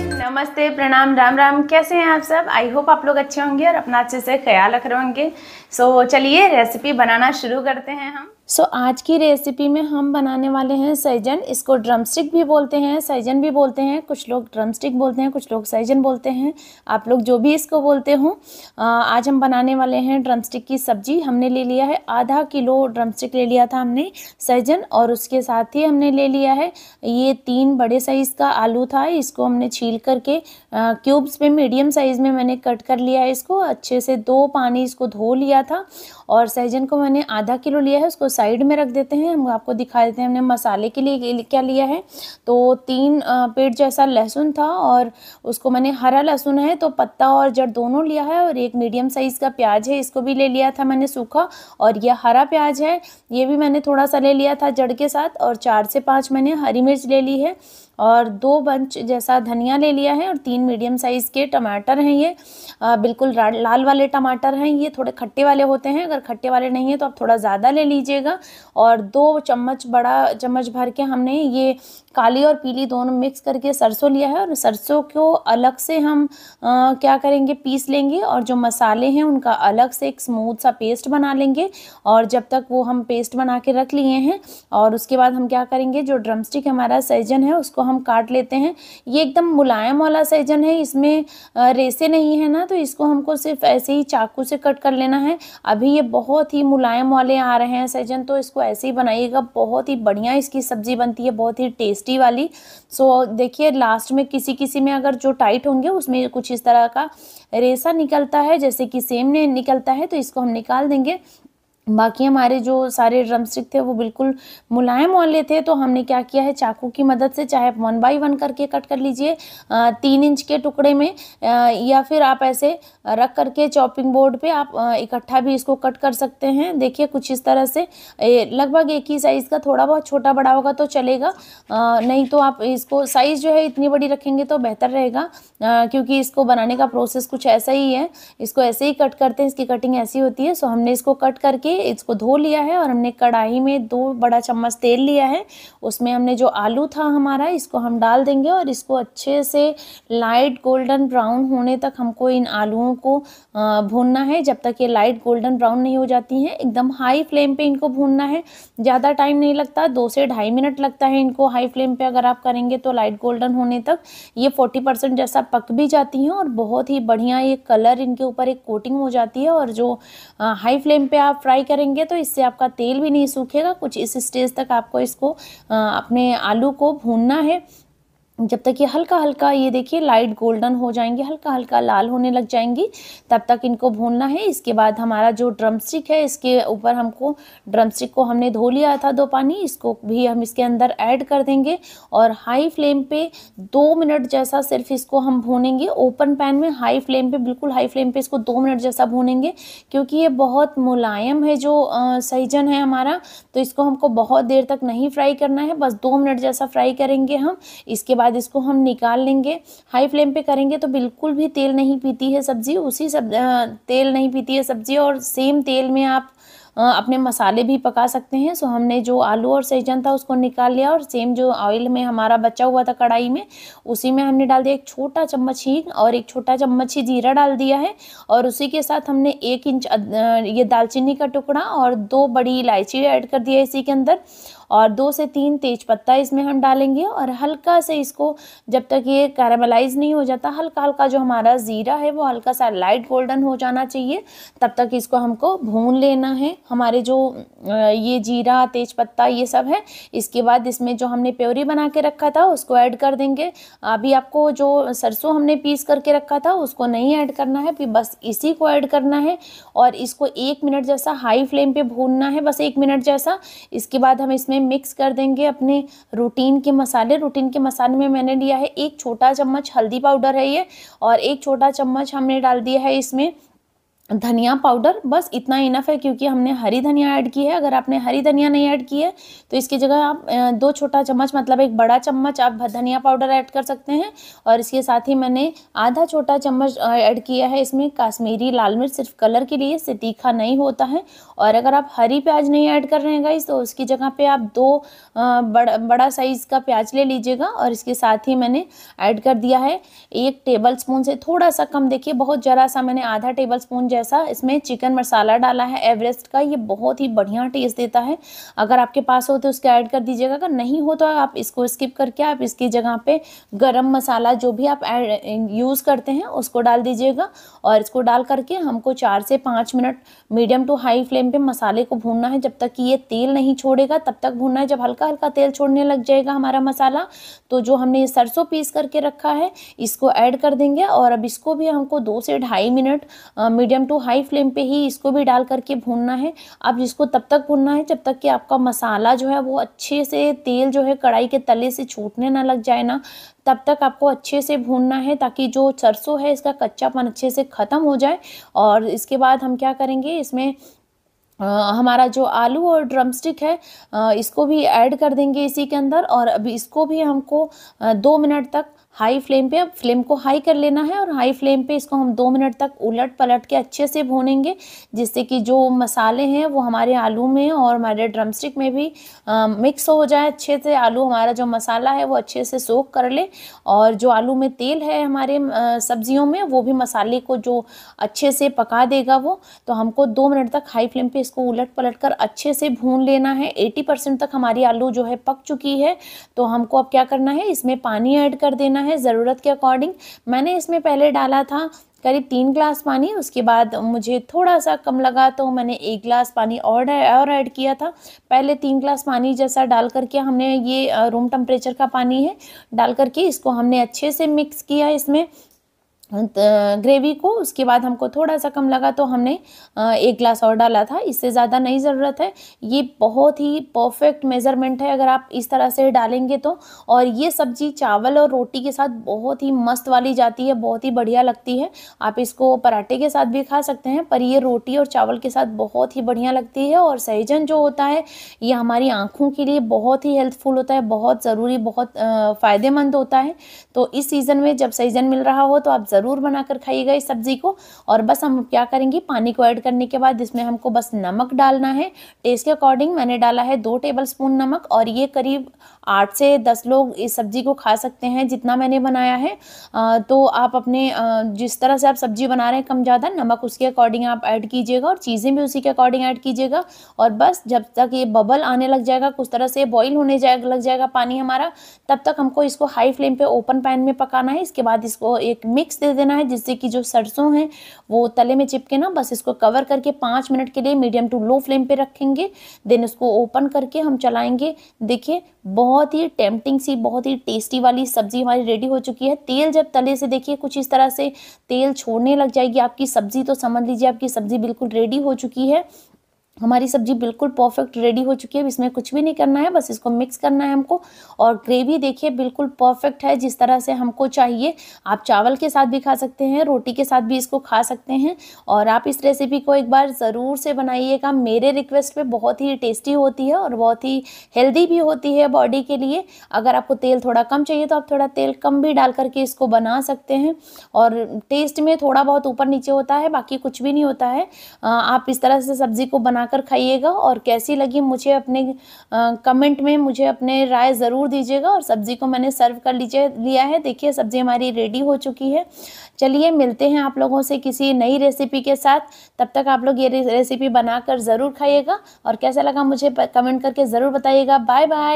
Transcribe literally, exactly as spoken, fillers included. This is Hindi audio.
नमस्ते, प्रणाम, राम राम। कैसे हैं आप सब? आई होप आप लोग अच्छे होंगे और अपना अच्छे से ख्याल रख रहे होंगे। सो so, चलिए रेसिपी बनाना शुरू करते हैं हम। सो so, आज की रेसिपी में हम बनाने वाले हैं सहजन। इसको ड्रमस्टिक भी बोलते हैं, सहजन भी बोलते हैं, कुछ लोग ड्रमस्टिक बोलते हैं, कुछ लोग सहजन बोलते हैं। आप लोग जो भी इसको बोलते हो। आज हम बनाने वाले हैं ड्रमस्टिक की सब्जी। हमने ले लिया है आधा किलो ड्रमस्टिक ले लिया था हमने सहजन, और उसके साथ ही हमने ले लिया है ये तीन बड़े साइज़ का आलू था। इसको हमने छील करके क्यूब्स में मीडियम साइज़ में मैंने कट कर लिया है। इसको अच्छे से दो पानी इसको धो लिया था। और सहजन को मैंने आधा किलो लिया है, उसको साइड में रख देते हैं। हम आपको दिखा देते हैं हमने मसाले के लिए क्या लिया है। तो तीन पेड़ जैसा लहसुन था, और उसको मैंने हरा लहसुन है तो पत्ता और जड़ दोनों लिया है, और एक मीडियम साइज़ का प्याज है, इसको भी ले लिया था मैंने सूखा। और यह हरा प्याज है, ये भी मैंने थोड़ा सा ले लिया था जड़ के साथ। और चार से पाँच मैंने हरी मिर्च ले ली है, और दो बंच जैसा धनिया ले लिया है, और तीन मीडियम साइज़ के टमाटर हैं। ये आ, बिल्कुल लाल वाले टमाटर हैं, ये थोड़े खट्टे वाले होते हैं। अगर खट्टे वाले नहीं हैं तो आप थोड़ा ज़्यादा ले लीजिएगा। और दो चम्मच बड़ा चम्मच भर के हमने ये काली और पीली दोनों मिक्स करके सरसों लिया है, और सरसों को अलग से हम आ, क्या करेंगे, पीस लेंगे। और जो मसाले हैं उनका अलग से एक स्मूथ सा पेस्ट बना लेंगे। और जब तक वो हम पेस्ट बना के रख लिए हैं, और उसके बाद हम क्या करेंगे, जो ड्रमस्टिक हमारा सहजन है उसको हम काट लेते हैं। ये एकदम मुलायम वाला सहजन है, इसमें रेसे नहीं है ना, तो इसको हमको सिर्फ ऐसे ही चाकू से कट कर लेना है। अभी ये बहुत ही मुलायम वाले आ रहे हैं सहजन, तो इसको ऐसे ही बनाइएगा। बहुत ही बढ़िया इसकी सब्जी बनती है, बहुत ही टेस्टी वाली। सो देखिए लास्ट में किसी किसी में अगर जो टाइट होंगे उसमें कुछ इस तरह का रेसा निकलता है, जैसे कि सेम निकलता है, तो इसको हम निकाल देंगे। बाकी हमारे जो सारे ड्रमस्टिक थे वो बिल्कुल मुलायम वाले थे। तो हमने क्या किया है, चाकू की मदद से चाहे आप वन बाई वन करके कट कर लीजिए, तीन इंच के टुकड़े में, या फिर आप ऐसे रख करके चॉपिंग बोर्ड पे आप इकट्ठा भी इसको कट कर सकते हैं। देखिए कुछ इस तरह से, लगभग एक ही साइज़ का, थोड़ा बहुत छोटा बड़ा होगा तो चलेगा, नहीं तो आप इसको साइज़ जो है इतनी बड़ी रखेंगे तो बेहतर रहेगा, क्योंकि इसको बनाने का प्रोसेस कुछ ऐसा ही है। इसको ऐसे ही कट करते हैं, इसकी कटिंग ऐसी होती है। सो हमने इसको कट करके इसको धो लिया है, और हमने कढ़ाई में दो बड़ा चम्मच तेल लिया है। उसमें हमने जो आलू था हमारा, इसको हम डाल देंगे, और इसको अच्छे से लाइट गोल्डन ब्राउन होने तक हमको इन आलूओं को भूनना है। जब तक ये लाइट गोल्डन ब्राउन नहीं हो जाती हैं, एकदम हाई फ्लेम पे इनको भूनना है। ज़्यादा टाइम नहीं लगता, दो से ढाई मिनट लगता है इनको हाई फ्लेम पर अगर आप करेंगे तो। लाइट गोल्डन होने तक ये फोर्टी परसेंट जैसा पक भी जाती हैं, और बहुत ही बढ़िया ये कलर इनके ऊपर एक कोटिंग हो जाती है। और जो हाई फ्लेम पर आप फ्राई करेंगे तो इससे आपका तेल भी नहीं सूखेगा। कुछ इस स्टेज तक आपको इसको अपने आलू को भूनना है, जब तक ये हल्का हल्का, ये देखिए लाइट गोल्डन हो जाएंगे, हल्का हल्का लाल होने लग जाएंगी, तब तक इनको भूनना है। इसके बाद हमारा जो ड्रमस्टिक है, इसके ऊपर हमको, ड्रमस्टिक को हमने धो लिया था दो पानी, इसको भी हम इसके अंदर ऐड कर देंगे। और हाई फ्लेम पे दो मिनट जैसा सिर्फ इसको हम भूनेंगे, ओपन पैन में हाई फ्लेम पर, बिल्कुल हाई फ्लेम पर इसको दो मिनट जैसा भूनेंगे, क्योंकि ये बहुत मुलायम है जो सहजन है हमारा। तो इसको हमको बहुत देर तक नहीं फ्राई करना है, बस दो मिनट जैसा फ्राई करेंगे हम। इसके बाद इसको हम निकाल लेंगे। हाई फ्लेम पे करेंगे तो बिल्कुल भी तेल नहीं पीती है सब्जी, उसी सब तेल नहीं पीती है सब्जी, और सेम तेल में आप अपने मसाले भी पका सकते हैं। सो हमने जो आलू और सहजन था उसको निकाल लिया, और सेम जो ऑयल में हमारा बचा हुआ था कढ़ाई में, उसी में हमने डाल दिया एक छोटा चम्मच हींग, और एक छोटा चम्मच ही जीरा डाल दिया है। और उसी के साथ हमने एक इंच ये दालचीनी का टुकड़ा और दो बड़ी इलायची ऐड कर दिया इसी के अंदर, और दो से तीन तेजपत्ता इसमें हम डालेंगे। और हल्का से इसको जब तक ये कैरामलाइज नहीं हो जाता, हल्का हल्का जो हमारा ज़ीरा है वो हल्का सा लाइट गोल्डन हो जाना चाहिए, तब तक इसको हमको भून लेना है। हमारे जो ये जीरा, तेजपत्ता, ये सब है। इसके बाद इसमें जो हमने प्योरी बना के रखा था उसको ऐड कर देंगे। अभी आपको जो सरसों हमने पीस करके रखा था उसको नहीं ऐड करना है, फिर बस इसी को ऐड करना है, और इसको एक मिनट जैसा हाई फ्लेम पर भूनना है, बस एक मिनट जैसा। इसके बाद हम इसमें मिक्स कर देंगे अपने रूटीन के मसाले। रूटीन के मसाले में मैंने लिया है एक छोटा चम्मच हल्दी पाउडर है ये, और एक छोटा चम्मच हमने डाल दिया है इसमें धनिया पाउडर, बस इतना इनफ है क्योंकि हमने हरी धनिया ऐड की है। अगर आपने हरी धनिया नहीं ऐड की है तो इसकी जगह आप दो छोटा चम्मच मतलब एक बड़ा चम्मच आप धनिया पाउडर ऐड कर सकते हैं। और इसके साथ ही मैंने आधा छोटा चम्मच ऐड किया है इसमें काश्मीरी लाल मिर्च, सिर्फ कलर के लिए, इससे तीखा नहीं होता है। और अगर आप हरी प्याज नहीं ऐड कर रहे हैं गाइस तो उसकी जगह पर आप दो बड़ा बड़ा साइज़ का प्याज ले लीजिएगा। और इसके साथ ही मैंने ऐड कर दिया है एक टेबल स्पून से थोड़ा सा कम, देखिए बहुत ज़रा सा मैंने आधा टेबल स्पून जैसा इसमें चिकन मसाला डाला है एवरेस्ट का, ये बहुत ही बढ़िया टेस्ट देता है। अगर आपके पास हो तो उसका ऐड कर दीजिएगा, अगर नहीं हो तो आप इसको स्किप करके आप इसकी जगह पे गरम मसाला जो भी आप यूज़ करते हैं उसको डाल दीजिएगा। और इसको डाल करके हमको चार से पाँच minute medium to high flame पे मसाले को भूनना है, जब तक कि ये तेल नहीं छोड़ेगा तब तक भूनना है। जब हल्का हल्का तेल छोड़ने लग जाएगा हमारा मसाला तो जो हमने सरसों पीस करके रखा है इसको ऐड कर देंगे। और अब इसको भी हमको दो से ढाई minute medium to high flame पे ही इसको भी डाल करके भूनना है। अब इसको तब तक भूनना है जब तक कि आपका मसाला जो है वो अच्छे से तेल जो है कढ़ाई के तले से छूटने ना लग जाए ना, तब तक आपको अच्छे से भूनना है ताकि जो सरसों है इसका कच्चापन अच्छे से ख़त्म हो जाए। और इसके बाद हम क्या करेंगे, इसमें आ, हमारा जो आलू और ड्रमस्टिक है आ, इसको भी ऐड कर देंगे इसी के अंदर। और अब इसको भी हमको आ, दो मिनट तक हाई फ्लेम पे, अब फ्लेम को हाई कर लेना है और हाई फ्लेम पे इसको हम दो मिनट तक उलट पलट के अच्छे से भूनेंगे, जिससे कि जो मसाले हैं वो हमारे आलू में और हमारे ड्रमस्टिक में भी आ, मिक्स हो जाए अच्छे से। आलू हमारा जो मसाला है वो अच्छे से सोख कर ले और जो आलू में तेल है हमारे सब्जियों में वो भी मसाले को जो अच्छे से पका देगा वो। तो हमको दो मिनट तक हाई फ्लेम पे इसको उलट पलट कर अच्छे से भून लेना है। अस्सी परसेंट तक हमारी आलू जो है पक चुकी है तो हमको अब क्या करना है, इसमें पानी ऐड कर देना है ज़रूरत के अकॉर्डिंग। मैंने इसमें पहले डाला था करीब तीन ग्लास पानी, उसके बाद मुझे थोड़ा सा कम लगा तो मैंने एक ग्लास पानी और और ऐड किया था। पहले तीन ग्लास पानी जैसा डाल करके हमने, ये रूम टेम्परेचर का पानी है, डाल करके इसको हमने अच्छे से मिक्स किया इसमें ग्रेवी को। उसके बाद हमको थोड़ा सा कम लगा तो हमने एक ग्लास और डाला था, इससे ज़्यादा नहीं ज़रूरत है। ये बहुत ही परफेक्ट मेज़रमेंट है अगर आप इस तरह से डालेंगे तो। और ये सब्जी चावल और रोटी के साथ बहुत ही मस्त वाली जाती है, बहुत ही बढ़िया लगती है। आप इसको पराठे के साथ भी खा सकते हैं, पर ये रोटी और चावल के साथ बहुत ही बढ़िया लगती है। और सहजन जो होता है ये हमारी आँखों के लिए बहुत ही हेल्थफुल होता है, बहुत ज़रूरी, बहुत फ़ायदेमंद होता है। तो इस सीज़न में जब सहजन मिल रहा हो तो आप ज़रूर बनाकर खाइएगा इस सब्ज़ी को। और बस हम क्या करेंगे, पानी को ऐड करने के बाद इसमें हमको बस नमक डालना है टेस्ट के अकॉर्डिंग। मैंने डाला है दो टेबलस्पून नमक और ये करीब आठ से दस लोग इस सब्ज़ी को खा सकते हैं जितना मैंने बनाया है। तो आप अपने जिस तरह से आप सब्ज़ी बना रहे हैं कम ज़्यादा नमक उसके अकॉर्डिंग आप ऐड कीजिएगा और चीज़ें भी उसी के अकॉर्डिंग ऐड कीजिएगा। और बस जब तक ये बबल आने लग जाएगा, कुछ तरह से बॉईल होने जाएगा लग जाएगा पानी हमारा, तब तक हमको इसको हाई फ्लेम पर ओपन पैन में पकाना है। इसके बाद इसको एक मिक्स दे देना है जिससे कि जो सरसों है वो तले में चिपके ना, बस इसको कवर करके पाँच मिनट के लिए मीडियम टू लो फ्लेम पे रखेंगे। देन इसको ओपन करके हम चलाएंगे। देखिए बहुत ही टेम्पटिंग सी, बहुत ही टेस्टी वाली सब्ज़ी हमारी रेडी हो चुकी है। तेल जब तले से देखिए कुछ इस तरह से तेल छोड़ने लग जाएगी आपकी सब्ज़ी, तो समझ लीजिए आपकी सब्ज़ी बिल्कुल रेडी हो चुकी है। हमारी सब्ज़ी बिल्कुल परफेक्ट रेडी हो चुकी है। इसमें कुछ भी नहीं करना है, बस इसको मिक्स करना है हमको। और ग्रेवी देखिए बिल्कुल परफेक्ट है जिस तरह से हमको चाहिए। आप चावल के साथ भी खा सकते हैं, रोटी के साथ भी इसको खा सकते हैं। और आप इस रेसिपी को एक बार ज़रूर से बनाइएगा मेरे रिक्वेस्ट पे, बहुत ही टेस्टी होती है और बहुत ही हेल्दी भी होती है बॉडी के लिए। अगर आपको तेल थोड़ा कम चाहिए तो आप थोड़ा तेल कम भी डाल करके इसको बना सकते हैं। और टेस्ट में थोड़ा बहुत ऊपर नीचे होता है, बाकी कुछ भी नहीं होता है। आप इस तरह से सब्ज़ी को बना कर खाइएगा और कैसी लगी मुझे अपने आ, कमेंट में मुझे अपने राय ज़रूर दीजिएगा। और सब्ज़ी को मैंने सर्व कर लीजिए लिया है। देखिए सब्ज़ी हमारी रेडी हो चुकी है। चलिए मिलते हैं आप लोगों से किसी नई रेसिपी के साथ, तब तक आप लोग ये रेसिपी बनाकर ज़रूर खाइएगा और कैसा लगा मुझे कमेंट करके ज़रूर बताइएगा। Bye bye.